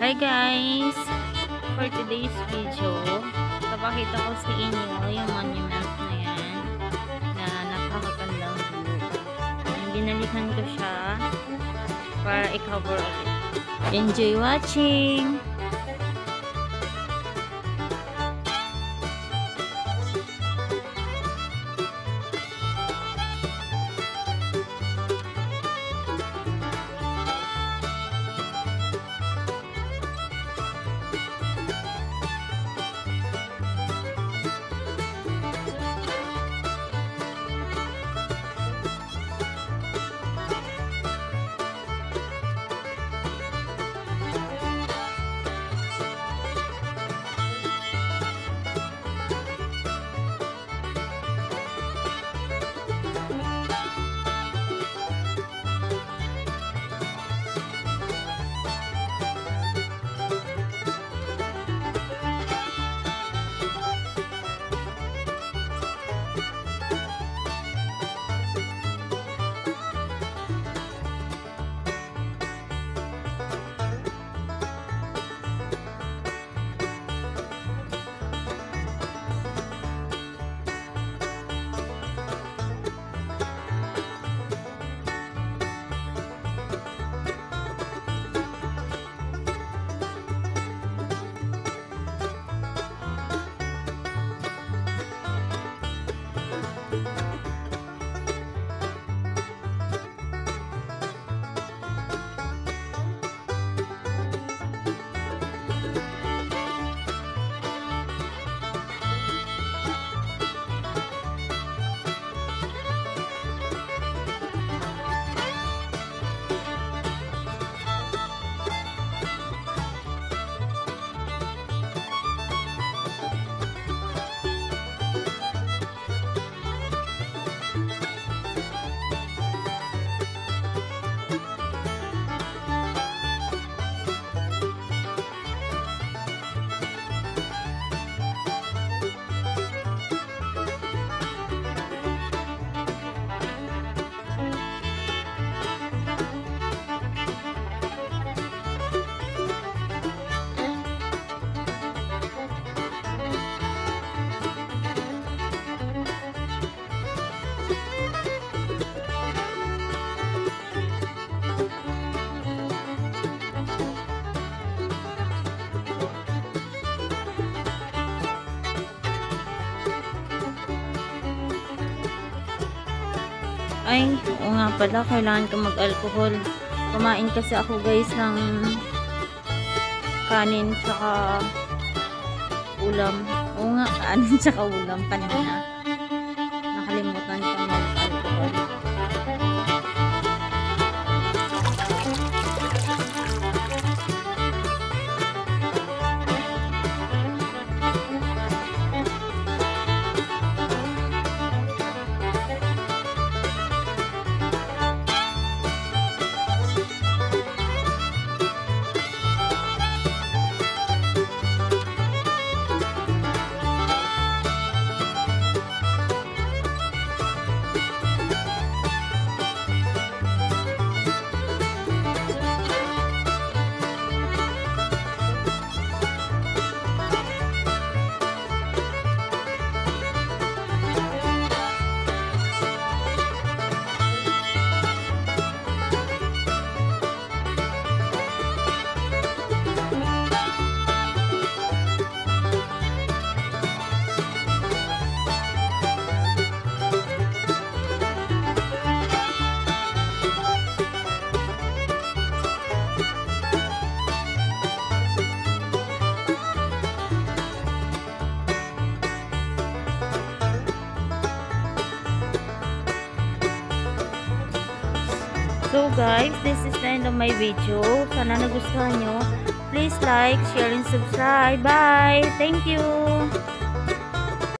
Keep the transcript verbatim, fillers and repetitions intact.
Hi guys! For today's video, papakita ko sa inyo yung monument na yan na napakagandang view. Binalikan ko siya para i-cover ulit. Enjoy watching! Ay, oo nga pala, kailangan ko mag-alcohol. Kumain kasi ako guys ng kanin tsaka ulam. Oo nga, kanin tsaka ulam kanina. Nakalimutan ko mag-alcohol. So guys, this is the end of my video. Sana nagustuhan nyo. Please like, share, and subscribe. Bye! Thank you!